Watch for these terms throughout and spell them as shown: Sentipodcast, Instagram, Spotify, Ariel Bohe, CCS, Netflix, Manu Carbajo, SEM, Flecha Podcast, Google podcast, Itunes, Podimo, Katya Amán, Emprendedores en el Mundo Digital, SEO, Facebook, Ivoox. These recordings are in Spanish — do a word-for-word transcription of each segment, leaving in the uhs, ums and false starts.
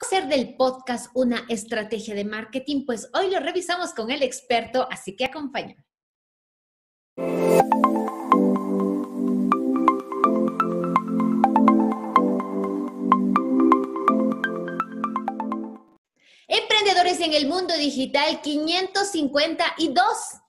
Hacer del podcast una estrategia de marketing, pues hoy lo revisamos con el experto, así que acompáñame. Emprendedores en el mundo digital quinientos cincuenta y dos.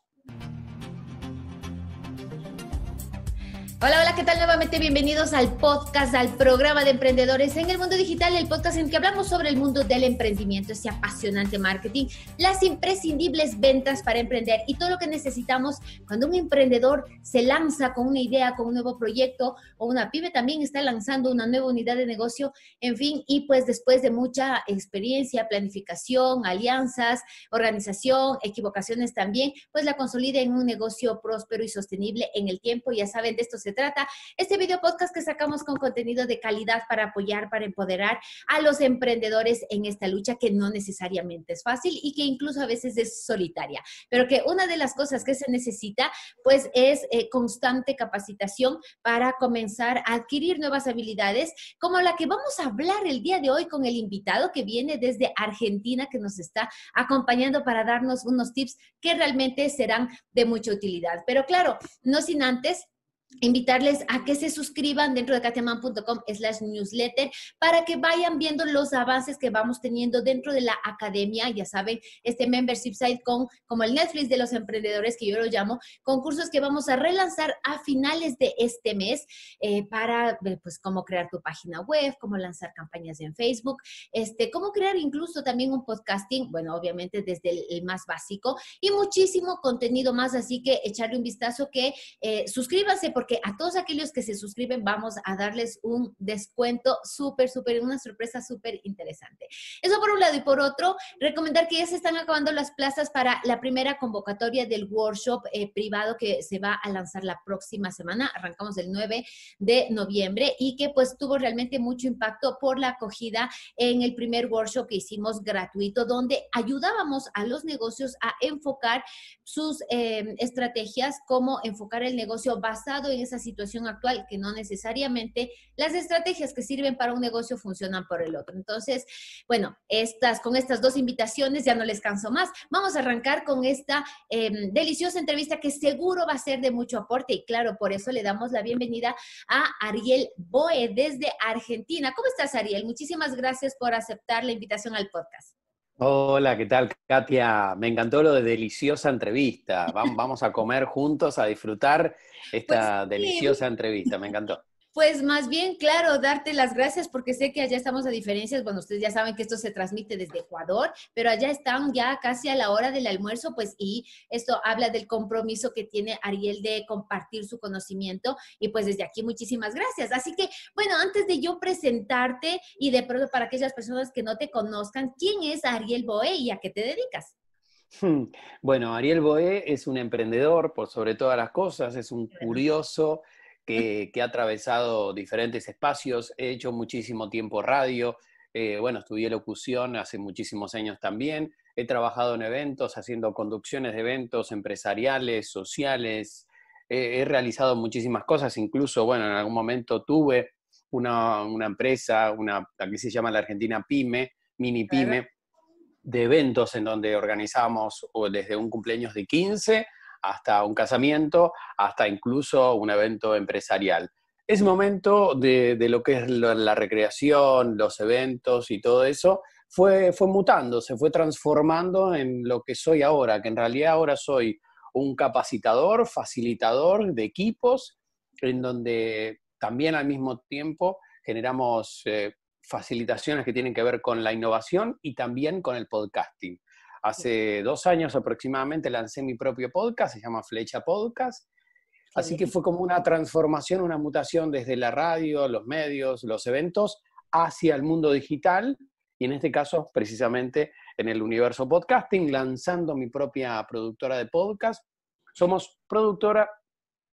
Hola, hola, ¿qué tal? Nuevamente bienvenidos al podcast, al programa de Emprendedores en el Mundo Digital, el podcast en que hablamos sobre el mundo del emprendimiento, ese apasionante marketing, las imprescindibles ventas para emprender y todo lo que necesitamos cuando un emprendedor se lanza con una idea, con un nuevo proyecto o una pyme también está lanzando una nueva unidad de negocio, en fin, y pues después de mucha experiencia, planificación, alianzas, organización, equivocaciones también, pues la consolida en un negocio próspero y sostenible en el tiempo. Ya saben, de estos se trata este video podcast que sacamos con contenido de calidad para apoyar, para empoderar a los emprendedores en esta lucha que no necesariamente es fácil y que incluso a veces es solitaria, pero que una de las cosas que se necesita pues es eh, constante capacitación para comenzar a adquirir nuevas habilidades como la que vamos a hablar el día de hoy con el invitado que viene desde Argentina, que nos está acompañando para darnos unos tips que realmente serán de mucha utilidad. Pero claro, no sin antes invitarles a que se suscriban dentro de katya amán punto com slash newsletter para que vayan viendo los avances que vamos teniendo dentro de la academia. Ya saben, este membership site con, como el Netflix de los emprendedores, que yo lo llamo, con cursos que vamos a relanzar a finales de este mes eh, para, pues, cómo crear tu página web, cómo lanzar campañas en Facebook, este, cómo crear incluso también un podcasting, bueno, obviamente desde el, el más básico, y muchísimo contenido más, así que echarle un vistazo, que eh, suscríbanse, porque a todos aquellos que se suscriben vamos a darles un descuento súper, súper, una sorpresa súper interesante. Eso por un lado. Y por otro, recomendar que ya se están acabando las plazas para la primera convocatoria del workshop eh, privado que se va a lanzar la próxima semana. Arrancamos el nueve de noviembre y que pues tuvo realmente mucho impacto por la acogida en el primer workshop que hicimos gratuito, donde ayudábamos a los negocios a enfocar sus eh, estrategias, cómo enfocar el negocio basado en esa situación actual, que no necesariamente las estrategias que sirven para un negocio funcionan por el otro. Entonces, bueno, estas, con estas dos invitaciones, ya no les canso más, vamos a arrancar con esta eh, deliciosa entrevista que seguro va a ser de mucho aporte. Y claro, por eso le damos la bienvenida a Ariel Bohe desde Argentina. ¿Cómo estás, Ariel? Muchísimas gracias por aceptar la invitación al podcast. Hola, ¿qué tal, Katya? Me encantó lo de deliciosa entrevista. Vamos a comer juntos, a disfrutar esta pues, deliciosa sí. entrevista. Me encantó. Pues más bien, claro, darte las gracias, porque sé que allá estamos a diferencias. Bueno, ustedes ya saben que esto se transmite desde Ecuador, pero allá están ya casi a la hora del almuerzo, pues, y esto habla del compromiso que tiene Ariel de compartir su conocimiento. Y pues desde aquí, muchísimas gracias. Así que, bueno, antes de yo presentarte y de pronto para aquellas personas que no te conozcan, ¿quién es Ariel Bohe y a qué te dedicas? Bueno, Ariel Bohe es un emprendedor, por sobre todas las cosas, es un curioso que, que ha atravesado diferentes espacios. He hecho muchísimo tiempo radio, eh, bueno, estudié locución hace muchísimos años también, he trabajado en eventos, haciendo conducciones de eventos empresariales, sociales, eh, he realizado muchísimas cosas, incluso, bueno, en algún momento tuve una, una empresa, una, aquí se llama la Argentina Pyme, Mini Pyme, de eventos en donde organizamos o desde un cumpleaños de quince hasta un casamiento, hasta incluso un evento empresarial. Es momento de, de lo que es la, la recreación, los eventos y todo eso, fue, fue mutando, se fue transformando en lo que soy ahora, que en realidad ahora soy un capacitador, facilitador de equipos, en donde también al mismo tiempo generamos eh, facilitaciones que tienen que ver con la innovación y también con el podcasting. Hace dos años aproximadamente lancé mi propio podcast, se llama Flecha Podcast. Así que fue como una transformación, una mutación desde la radio, los medios, los eventos, hacia el mundo digital. Y en este caso, precisamente, en el universo podcasting, lanzando mi propia productora de podcast. Somos productora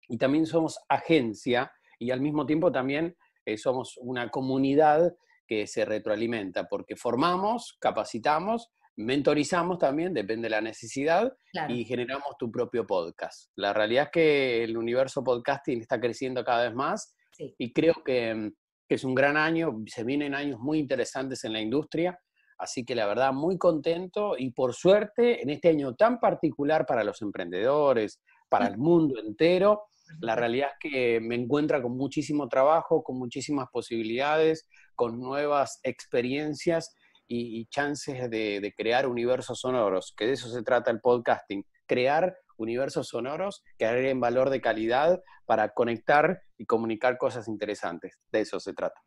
y también somos agencia. Y al mismo tiempo también eh, somos una comunidad que se retroalimenta, porque formamos, capacitamos, mentorizamos también, depende de la necesidad, claro, y generamos tu propio podcast. La realidad es que el universo podcasting está creciendo cada vez más, sí, y creo que, que es un gran año, se vienen años muy interesantes en la industria, así que la verdad muy contento y por suerte en este año tan particular para los emprendedores, para el mundo entero, la realidad es que me encuentra con muchísimo trabajo, con muchísimas posibilidades, con nuevas experiencias y, y chances de, de crear universos sonoros, que de eso se trata el podcasting, crear universos sonoros que agreguen valor de calidad para conectar y comunicar cosas interesantes, de eso se trata.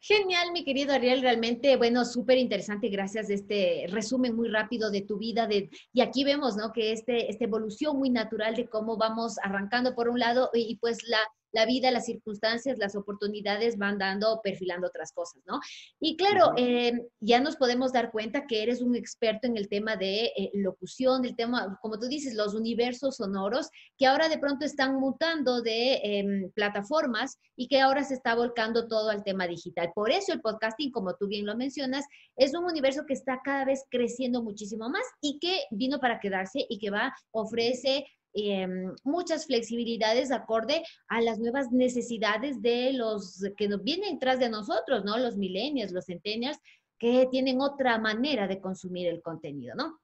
Genial, mi querido Ariel, realmente, bueno, súper interesante, gracias a este resumen muy rápido de tu vida, de, y aquí vemos, ¿no?, que este, esta evolución muy natural de cómo vamos arrancando por un lado y, y pues la, la vida, las circunstancias, las oportunidades van dando, perfilando otras cosas, ¿no? Y claro, uh-huh. eh, ya nos podemos dar cuenta que eres un experto en el tema de eh, locución, del tema, como tú dices, los universos sonoros, que ahora de pronto están mutando de eh, plataformas y que ahora se está volcando todo al tema digital. Por eso el podcasting, como tú bien lo mencionas, es un universo que está cada vez creciendo muchísimo más y que vino para quedarse y que va, ofrece Eh, muchas flexibilidades acorde a las nuevas necesidades de los que nos vienen tras de nosotros, ¿no? Los millennials, los centennials, que tienen otra manera de consumir el contenido, ¿no?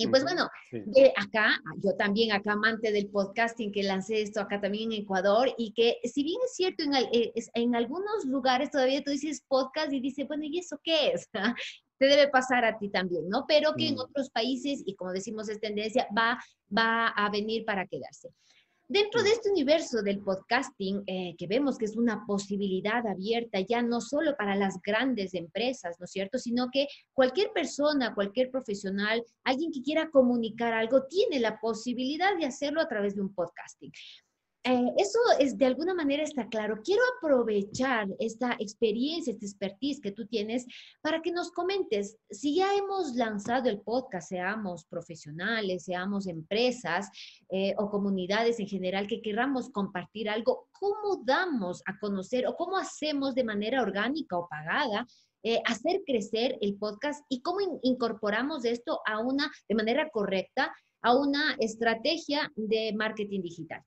Y pues bueno, sí. eh, acá, yo también acá amante del podcasting que lancé esto acá también en Ecuador y que si bien es cierto, en, el, en algunos lugares todavía tú dices podcast y dices, bueno, ¿y eso qué es? Te debe pasar a ti también, ¿no? Pero que en otros países, y como decimos es tendencia, va, va a venir para quedarse. Dentro de este universo del podcasting, eh, que vemos que es una posibilidad abierta ya no solo para las grandes empresas, ¿no es cierto?, sino que cualquier persona, cualquier profesional, alguien que quiera comunicar algo, tiene la posibilidad de hacerlo a través de un podcasting. Eh, eso es, de alguna manera está claro. Quiero aprovechar esta experiencia, esta expertise que tú tienes para que nos comentes, si ya hemos lanzado el podcast, seamos profesionales, seamos empresas eh, o comunidades en general que queramos compartir algo, ¿cómo damos a conocer o cómo hacemos de manera orgánica o pagada eh, hacer crecer el podcast y cómo in- incorporamos esto a una, de manera correcta, a una estrategia de marketing digital?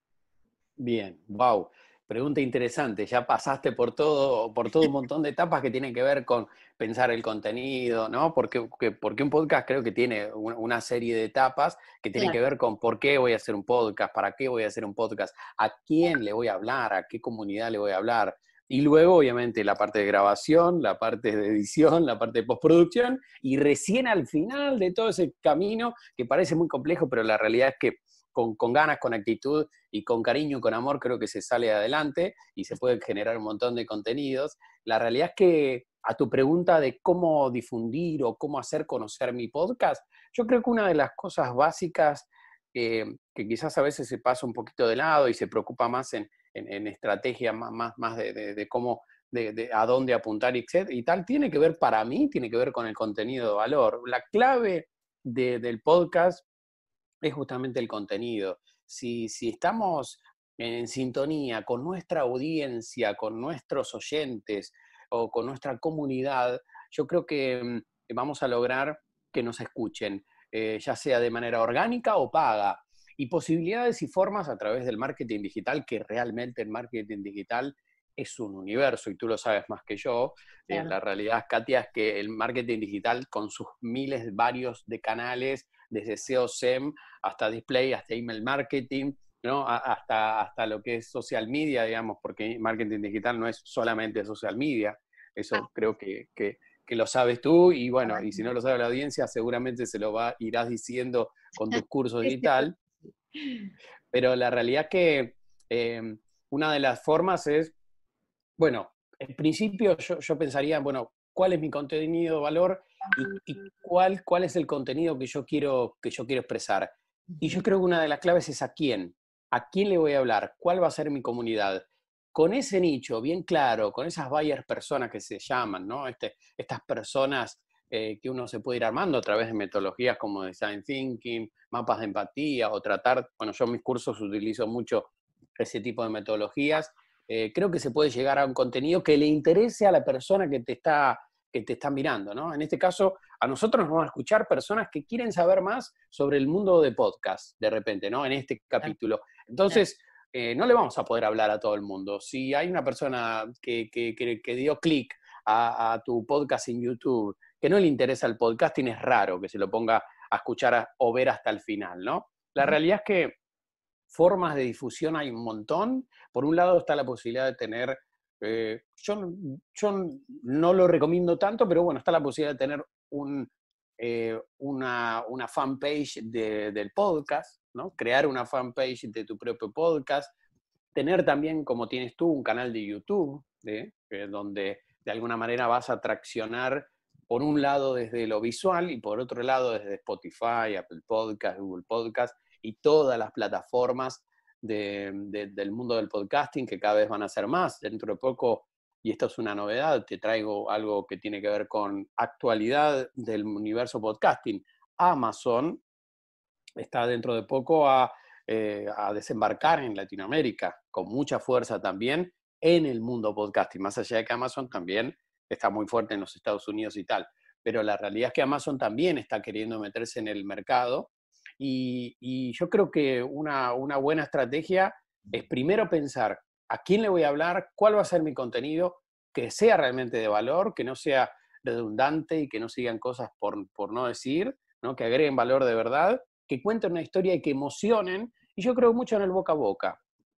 Bien, wow, pregunta interesante. Ya pasaste por todo, por todo un montón de etapas que tienen que ver con pensar el contenido, ¿no? Porque, porque un podcast creo que tiene una serie de etapas que tienen claro. que ver con por qué voy a hacer un podcast, para qué voy a hacer un podcast, a quién le voy a hablar, a qué comunidad le voy a hablar. Y luego, obviamente, la parte de grabación, la parte de edición, la parte de postproducción, y recién al final de todo ese camino, que parece muy complejo, pero la realidad es que Con, con ganas, con actitud y con cariño y con amor creo que se sale adelante y se puede generar un montón de contenidos. La realidad es que a tu pregunta de cómo difundir o cómo hacer conocer mi podcast, yo creo que una de las cosas básicas eh, que quizás a veces se pasa un poquito de lado y se preocupa más en, en, en estrategia, más, más, más de, de, de cómo, de, de a dónde apuntar y, y tal, tiene que ver para mí, tiene que ver con el contenido de valor. La clave de, del podcast es justamente el contenido. Si, si estamos en sintonía con nuestra audiencia, con nuestros oyentes o con nuestra comunidad, yo creo que vamos a lograr que nos escuchen, eh, ya sea de manera orgánica o paga. Y posibilidades y formas a través del marketing digital, que realmente el marketing digital es un universo, y tú lo sabes más que yo. Claro. Eh, la realidad, Katya, es que el marketing digital con sus miles varios de canales, desde S E O, S E M, hasta display, hasta email marketing, ¿no? hasta, hasta lo que es social media, digamos, porque marketing digital no es solamente social media. Eso ah. creo que, que, que lo sabes tú, y bueno, ah. y si no lo sabe la audiencia, seguramente se lo va, irás diciendo con tus cursos y tal. Pero la realidad es que eh, una de las formas es, bueno, en principio yo, yo pensaría, bueno, ¿cuál es mi contenido de valor y, y cuál, cuál es el contenido que yo, quiero, que yo quiero expresar? Y yo creo que una de las claves es a quién. ¿A quién le voy a hablar? ¿Cuál va a ser mi comunidad? Con ese nicho bien claro, con esas buyers personas que se llaman, ¿no? Este, estas personas eh, que uno se puede ir armando a través de metodologías como Design Thinking, mapas de empatía, o tratar, bueno, yo en mis cursos utilizo mucho ese tipo de metodologías. Eh, creo que se puede llegar a un contenido que le interese a la persona que te está, que te está mirando, ¿no? En este caso, a nosotros nos van a escuchar personas que quieren saber más sobre el mundo de podcast, de repente, ¿no? En este capítulo. Entonces, eh, no le vamos a poder hablar a todo el mundo. Si hay una persona que, que, que, que dio clic a, a tu podcast en YouTube, que no le interesa el podcasting, es raro que se lo ponga a escuchar a, o ver hasta el final, ¿no? La realidad es que formas de difusión hay un montón. Por un lado está la posibilidad de tener, eh, yo, yo no lo recomiendo tanto, pero bueno, está la posibilidad de tener un, eh, una, una fanpage de, del podcast, ¿no? Crear una fanpage de tu propio podcast, tener también, como tienes tú, un canal de YouTube, ¿eh? Eh, donde de alguna manera vas a traccionar por un lado desde lo visual y por otro lado desde Spotify, Apple Podcast, Google Podcast, y todas las plataformas de, de, del mundo del podcasting, que cada vez van a ser más. Dentro de poco, y esto es una novedad, te traigo algo que tiene que ver con actualidad del universo podcasting. Amazon está dentro de poco a, eh, a desembarcar en Latinoamérica, con mucha fuerza también, en el mundo podcasting. Más allá de que Amazon también está muy fuerte en los Estados Unidos y tal. Pero la realidad es que Amazon también está queriendo meterse en el mercado. Y, y yo creo que una, una buena estrategia es primero pensar a quién le voy a hablar, cuál va a ser mi contenido, que sea realmente de valor, que no sea redundante y que no sigan cosas por, por no decir, ¿no? Que agreguen valor de verdad, que cuenten una historia y que emocionen. Y yo creo mucho en el boca a boca,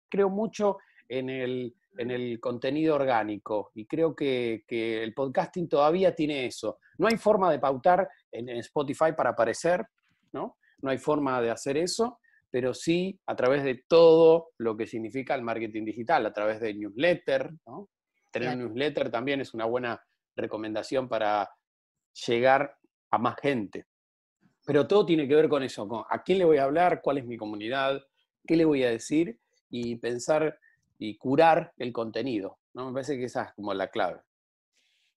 creo mucho en el, en el contenido orgánico, y creo que, que el podcasting todavía tiene eso. No hay forma de pautar en, en Spotify para aparecer, ¿no? No hay forma de hacer eso, pero sí a través de todo lo que significa el marketing digital, a través de newsletter, ¿no? Tener un newsletter también es una buena recomendación para llegar a más gente. Pero todo tiene que ver con eso, con a quién le voy a hablar, cuál es mi comunidad, qué le voy a decir, y pensar y curar el contenido, ¿no? Me parece que esa es como la clave.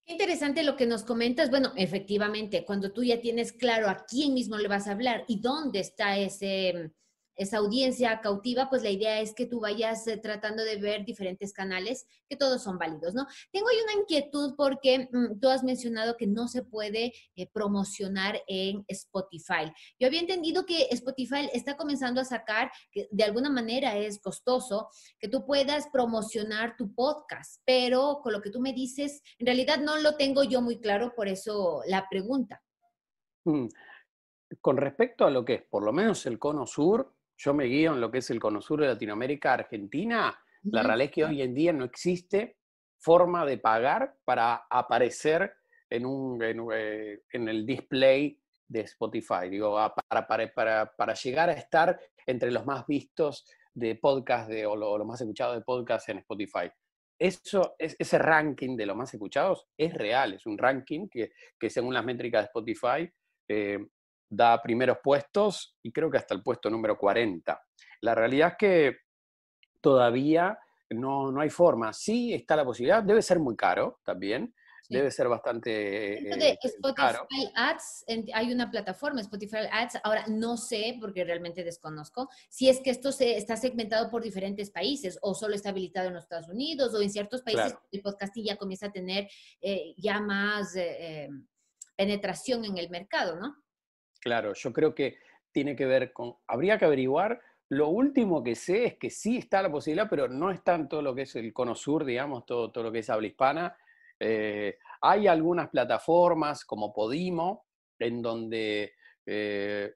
Qué interesante lo que nos comentas. Bueno, efectivamente, cuando tú ya tienes claro a quién mismo le vas a hablar y dónde está ese, esa audiencia cautiva, pues la idea es que tú vayas tratando de ver diferentes canales, que todos son válidos, ¿no? Tengo ahí una inquietud porque mmm, tú has mencionado que no se puede eh, promocionar en Spotify. Yo había entendido que Spotify está comenzando a sacar, que de alguna manera es costoso, que tú puedas promocionar tu podcast, pero con lo que tú me dices, en realidad no lo tengo yo muy claro, por eso la pregunta. Mm. Con respecto a lo que es, por lo menos el Cono Sur, yo me guío en lo que es el Cono Sur de Latinoamérica, Argentina. La realidad es que hoy en día no existe forma de pagar para aparecer en, un, en, en el display de Spotify. Digo, para, para, para, para llegar a estar entre los más vistos de podcast de, o los lo más escuchados de podcast en Spotify. Eso, es, ese ranking de los más escuchados es real, es un ranking que, que según las métricas de Spotify, eh, da primeros puestos y creo que hasta el puesto número cuarenta. La realidad es que todavía no, no hay forma. Sí está la posibilidad, debe ser muy caro también, sí. Debe ser bastante Dentro de eh, Spotify caro. Ads, hay una plataforma, Spotify Ads, ahora no sé, porque realmente desconozco, si es que esto se está segmentado por diferentes países o solo está habilitado en los Estados Unidos o en ciertos países, claro. El podcasting ya comienza a tener eh, ya más eh, penetración en el mercado, ¿no? Claro, yo creo que tiene que ver con... Habría que averiguar. Lo último que sé es que sí está la posibilidad, pero no está en todo lo que es el Cono Sur, digamos, todo, todo lo que es habla hispana. Eh, hay algunas plataformas como Podimo, en donde eh,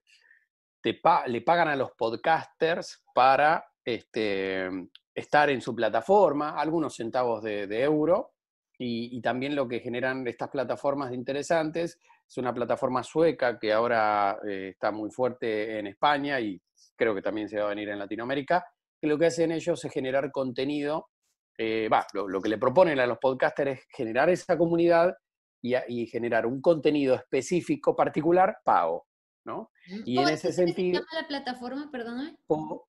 te pa- le pagan a los podcasters para este, estar en su plataforma, algunos centavos de, de euro, y, y también lo que generan estas plataformas interesantes. Es una plataforma sueca que ahora eh, está muy fuerte en España y creo que también se va a venir en Latinoamérica, que lo que hacen ellos es generar contenido, eh, bah, lo, lo que le proponen a los podcasters es generar esa comunidad y, y generar un contenido específico, particular, pago, ¿no? Y ¿Cómo en ese sentido... ¿Se llama la plataforma, perdóname?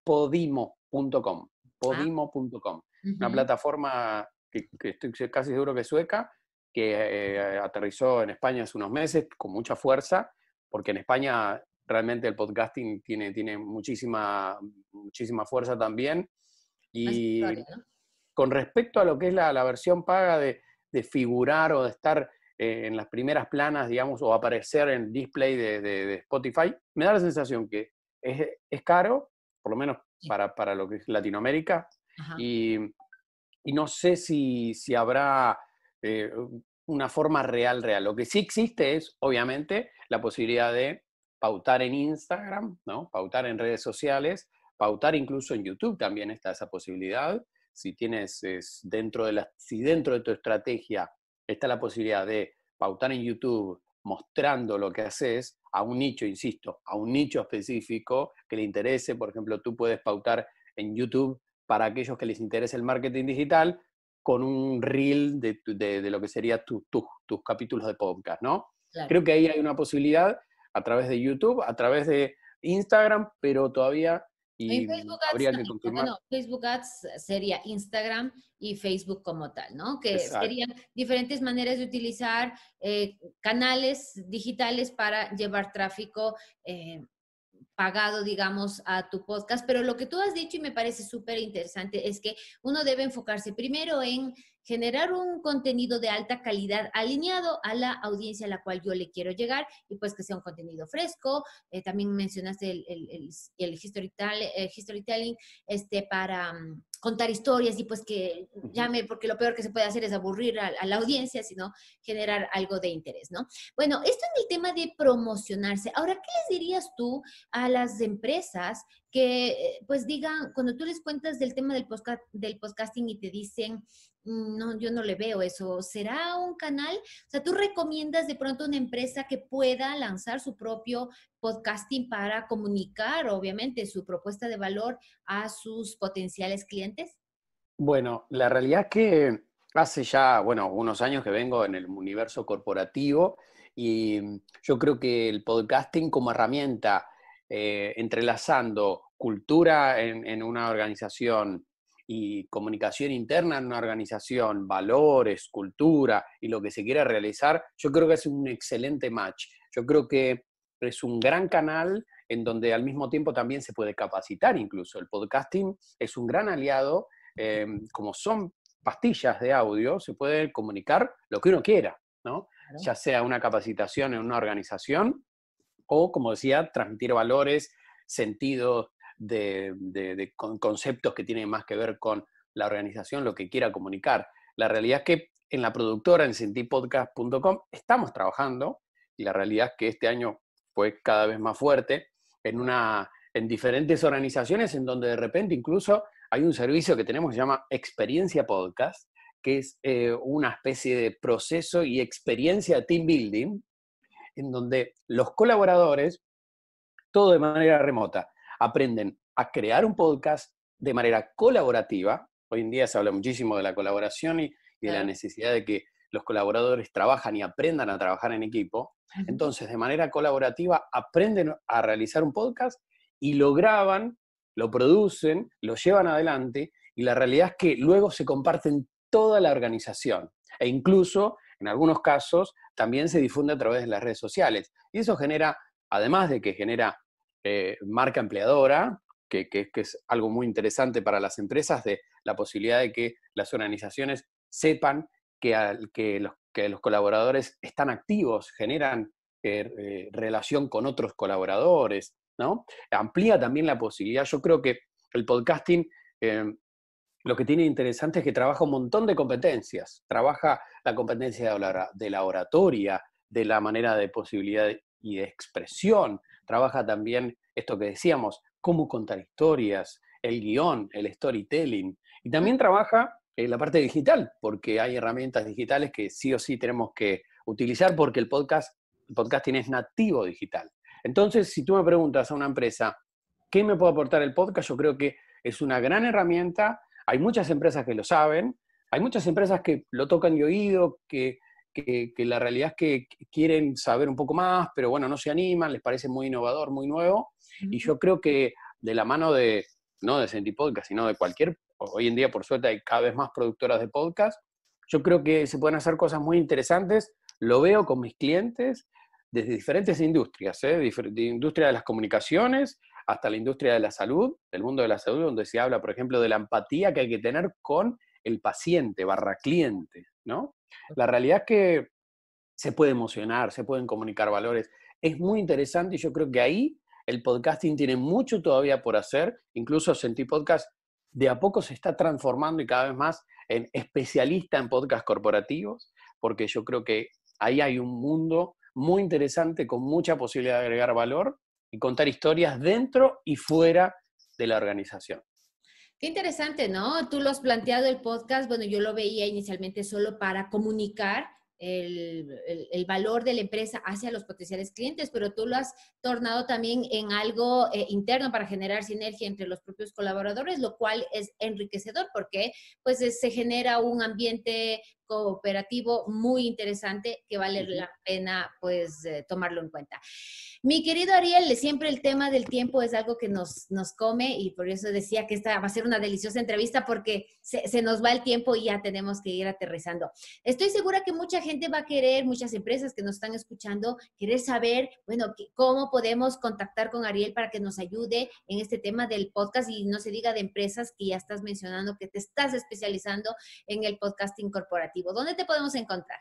Podimo punto com, podimo punto com, ah. Una uh-huh. plataforma que, que estoy casi seguro que es sueca, que eh, aterrizó en España hace unos meses con mucha fuerza, porque en España realmente el podcasting tiene, tiene muchísima, muchísima fuerza también. Y historia, ¿no? Con respecto a lo que es la, la versión paga de, de figurar o de estar eh, en las primeras planas, digamos, o aparecer en el display de, de, de Spotify, me da la sensación que es, es caro, por lo menos para, para lo que es Latinoamérica. Y, y no sé si, si habrá eh, una forma real, real. Lo que sí existe es, obviamente, la posibilidad de pautar en Instagram, ¿no? Pautar en redes sociales, pautar incluso en YouTube también está esa posibilidad. Si tienes es dentro de la, si dentro de tu estrategia está la posibilidad de pautar en YouTube mostrando lo que haces a un nicho, insisto, a un nicho específico que le interese. Por ejemplo, tú puedes pautar en YouTube para aquellos que les interese el marketing digital con un reel de, de, de lo que serían tu, tu, tus capítulos de podcast, ¿no? Claro. Creo que ahí hay una posibilidad a través de YouTube, a través de Instagram, pero todavía... Y Facebook Ads, habría que confirmar. No, Facebook Ads sería Instagram y Facebook como tal, ¿no? Que exacto, serían diferentes maneras de utilizar eh, canales digitales para llevar tráfico eh, pagado, digamos, a tu podcast. Pero lo que tú has dicho y me parece súper interesante es que uno debe enfocarse primero en generar un contenido de alta calidad alineado a la audiencia a la cual yo le quiero llegar y pues que sea un contenido fresco. Eh, también mencionaste el, el, el, el, storytelling, el storytelling este, para um, contar historias y pues que llame, porque lo peor que se puede hacer es aburrir a, a la audiencia, sino generar algo de interés, ¿no? Bueno, esto es el tema de promocionarse. Ahora, ¿qué les dirías tú a las empresas que pues digan, cuando tú les cuentas del tema del, podcast, del podcasting y te dicen... No, yo no le veo eso. ¿Será un canal? O sea, ¿tú recomiendas de pronto una empresa que pueda lanzar su propio podcasting para comunicar, obviamente, su propuesta de valor a sus potenciales clientes? Bueno, la realidad es que hace ya, bueno, unos años que vengo en el universo corporativo y yo creo que el podcasting como herramienta, eh, entrelazando cultura en, en una organización, y comunicación interna en una organización, valores, cultura y lo que se quiera realizar, yo creo que es un excelente match. Yo creo que es un gran canal en donde al mismo tiempo también se puede capacitar incluso. El podcasting es un gran aliado, eh, como son pastillas de audio, se puede comunicar lo que uno quiera, ¿no? Claro. Ya sea una capacitación en una organización o, como decía, transmitir valores, sentidos, de, de, de conceptos que tienen más que ver con la organización, lo que quiera comunicar. La realidad es que en la productora, en sentipodcast punto com, estamos trabajando, y la realidad es que este año fue cada vez más fuerte, en, una, en diferentes organizaciones en donde de repente incluso hay un servicio que tenemos que se llama Experiencia Podcast, que es eh, una especie de proceso y experiencia team building, en donde los colaboradores, todo de manera remota, aprenden a crear un podcast de manera colaborativa. Hoy en día se habla muchísimo de la colaboración y, y de la necesidad de que los colaboradores trabajan y aprendan a trabajar en equipo. Entonces, de manera colaborativa, aprenden a realizar un podcast y lo graban, lo producen, lo llevan adelante y la realidad es que luego se comparten toda la organización e incluso, en algunos casos, también se difunde a través de las redes sociales. Y eso genera, además de que genera Eh, marca empleadora, que, que, que es algo muy interesante para las empresas, de la posibilidad de que las organizaciones sepan que, al, que, los, que los colaboradores están activos, generan eh, eh, relación con otros colaboradores, ¿no? Amplía también la posibilidad. Yo creo que el podcasting, eh, lo que tiene interesante es que trabaja un montón de competencias. Trabaja la competencia de la, de la oratoria, de la manera de posibilidad de, y de expresión. Trabaja también esto que decíamos, cómo contar historias, el guión, el storytelling. Y también trabaja en la parte digital, porque hay herramientas digitales que sí o sí tenemos que utilizar porque el podcast, el podcasting es nativo digital. Entonces, si tú me preguntas a una empresa, ¿qué me puede aportar el podcast? Yo creo que es una gran herramienta. Hay muchas empresas que lo saben, hay muchas empresas que lo tocan de oído, que... Que, que la realidad es que quieren saber un poco más, pero bueno, no se animan, les parece muy innovador, muy nuevo, y yo creo que de la mano de, no de Sentipodcast, sino de cualquier, hoy en día por suerte hay cada vez más productoras de podcast, yo creo que se pueden hacer cosas muy interesantes, lo veo con mis clientes desde diferentes industrias, ¿eh? De industria de las comunicaciones hasta la industria de la salud, del mundo de la salud, donde se habla, por ejemplo, de la empatía que hay que tener con el paciente, barra cliente, ¿no? La realidad es que se puede emocionar, se pueden comunicar valores. Es muy interesante y yo creo que ahí el podcasting tiene mucho todavía por hacer, incluso Sentipodcast de a poco se está transformando y cada vez más en especialista en podcasts corporativos, porque yo creo que ahí hay un mundo muy interesante con mucha posibilidad de agregar valor y contar historias dentro y fuera de la organización. Qué interesante, ¿no? Tú lo has planteado el podcast, bueno, yo lo veía inicialmente solo para comunicar el, el, el valor de la empresa hacia los potenciales clientes, pero tú lo has tornado también en algo eh, interno para generar sinergia entre los propios colaboradores, lo cual es enriquecedor porque pues es, se genera un ambiente cooperativo muy interesante que vale la pena pues eh, tomarlo en cuenta. Mi querido Ariel, siempre el tema del tiempo es algo que nos, nos come y por eso decía que esta va a ser una deliciosa entrevista porque se, se nos va el tiempo y ya tenemos que ir aterrizando. Estoy segura que mucha gente va a querer, muchas empresas que nos están escuchando, querer saber, bueno, que, cómo podemos contactar con Ariel para que nos ayude en este tema del podcast y no se diga de empresas que ya estás mencionando que te estás especializando en el podcasting corporativo. ¿Dónde te podemos encontrar?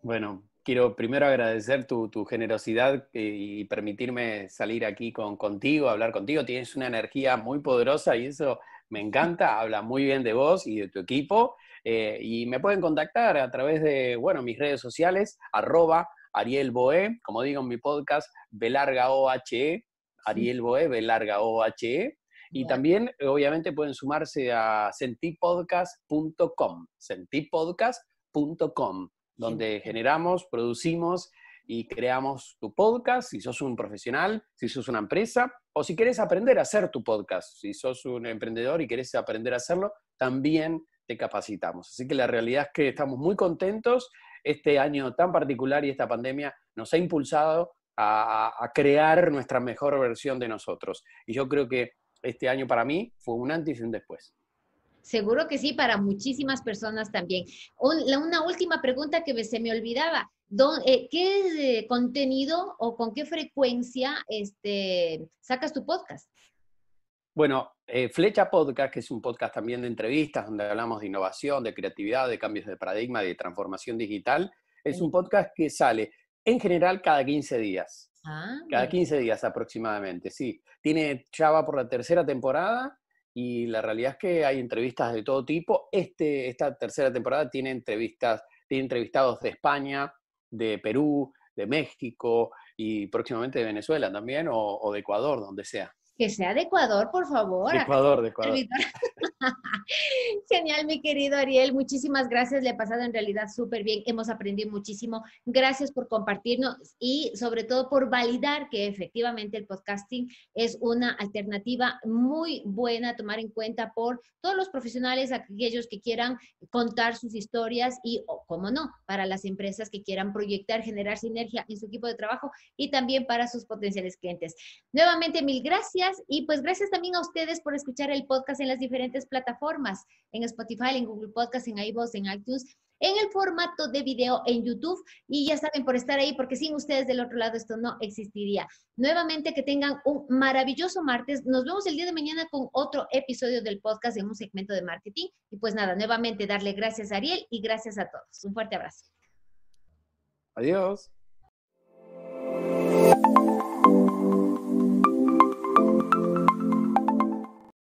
Bueno, quiero primero agradecer tu, tu generosidad y permitirme salir aquí con, contigo, hablar contigo. Tienes una energía muy poderosa y eso me encanta. Habla muy bien de vos y de tu equipo. Eh, y me pueden contactar a través de, bueno, mis redes sociales, arroba Ariel Bohe, como digo en mi podcast, B larga O H E, Ariel Bohe, B larga O H E. Y también, obviamente, pueden sumarse a sentipodcast punto com, sentipodcast punto com, donde generamos, producimos y creamos tu podcast, si sos un profesional, si sos una empresa, o si querés aprender a hacer tu podcast, si sos un emprendedor y querés aprender a hacerlo, también te capacitamos. Así que la realidad es que estamos muy contentos. Este año tan particular y esta pandemia nos ha impulsado a, a crear nuestra mejor versión de nosotros. Y yo creo que este año para mí fue un antes y un después. Seguro que sí, para muchísimas personas también. Una última pregunta que se me olvidaba. ¿Qué contenido o con qué frecuencia este, sacas tu podcast? Bueno, eh, Flecha Podcast, que es un podcast también de entrevistas, donde hablamos de innovación, de creatividad, de cambios de paradigma, de transformación digital, es un podcast que sale en general cada quince días. Ah, cada quince días aproximadamente, sí. Tiene, ya va por la tercera temporada y la realidad es que hay entrevistas de todo tipo. Este, esta tercera temporada tiene entrevistas, tiene entrevistados de España, de Perú, de México y próximamente de Venezuela también o, o de Ecuador, donde sea. Que sea de Ecuador, por favor. De Ecuador, de Ecuador. Genial, mi querido Ariel. Muchísimas gracias. Le he pasado en realidad súper bien. Hemos aprendido muchísimo. Gracias por compartirnos y sobre todo por validar que efectivamente el podcasting es una alternativa muy buena a tomar en cuenta por todos los profesionales, aquellos que quieran contar sus historias y, oh, cómo no, para las empresas que quieran proyectar, generar sinergia en su equipo de trabajo y también para sus potenciales clientes. Nuevamente, mil gracias. Y pues gracias también a ustedes por escuchar el podcast en las diferentes plataformas, en Spotify, en Google Podcast, en iVoox, en iTunes, en el formato de video en YouTube. Y ya saben, por estar ahí, porque sin ustedes del otro lado esto no existiría. Nuevamente, que tengan un maravilloso martes. Nos vemos el día de mañana con otro episodio del podcast en un segmento de marketing. Y pues nada, nuevamente darle gracias a Ariel y gracias a todos. Un fuerte abrazo. Adiós.